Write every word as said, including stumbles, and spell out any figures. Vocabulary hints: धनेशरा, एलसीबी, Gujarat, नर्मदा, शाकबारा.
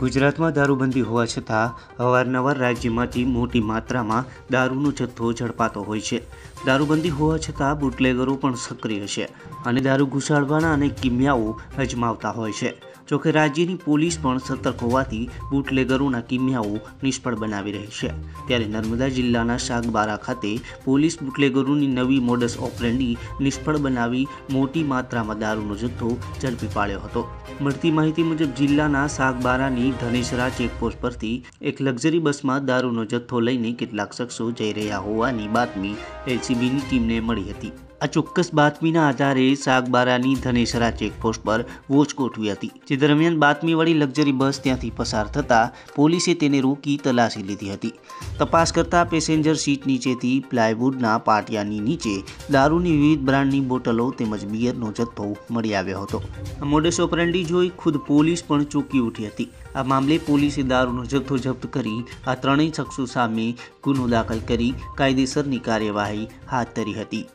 गुजरात में दारूबंदी होवा छतां अवारनवार राज्य में मोटी मात्रा में दारूनो जत्थो झड़पातो होय छे। दारूबंदी होवा छतां बूटलेगरो पण सक्रिय छे अने दारू घुसाड़वाना अनेक किमियाओ अजमावता होय छे। जो कि राज्यनी पोलीस पण सतर्क होवाथी बूटलेगरोना किमियाओ निष्फळ बनावी रही छे। त्यारे नर्मदा जिल्लाना शाकबारा खाते पोलीस बूटलेगरोनी नवी मोडस ऑपरेंडी निष्फळ बनावी मोटी मात्रा में दारूनो जत्थो झड़पी पाड्यो हतो। मळती माहिती मुजब जिल्लाना शाकबारानी धनेशरा चेकपोस्ट परथी एक लग्जरी बस में दारूनो जत्थो लईने केटलाक शख्सो जई रह्या होवानी बातमी एलसीबीनी टीमने मळी हती। आ चोक्कस बातमीना आधारे शाकबारानी धनेशरा चेकपोस्ट पर वोच गोठवी हती, जे दरमियान बातमीवाड़ी लग्जरी बस त्यांथी पसार थता पोलीसे तेने रोकी तलाशी लीधी हती। तपास करता पेसेंजर सीट नीचेथी प्लायवूडना पाटियानी नीचे दारूनी विविध ब्रांडनी बोटलो तेमज बीयरनो जत्थो मळी आव्यो हतो। मोडस ऑपरेंडी जोई खुद पोलीस पण चूकी उठी हती। आ मामले पोलीसे दारूनो जत्थो जप्त करी आ त्रणेय शख्सो सामे गुनो दाखल करी कायदेसरनी कार्यवाही हाथ धरी हती।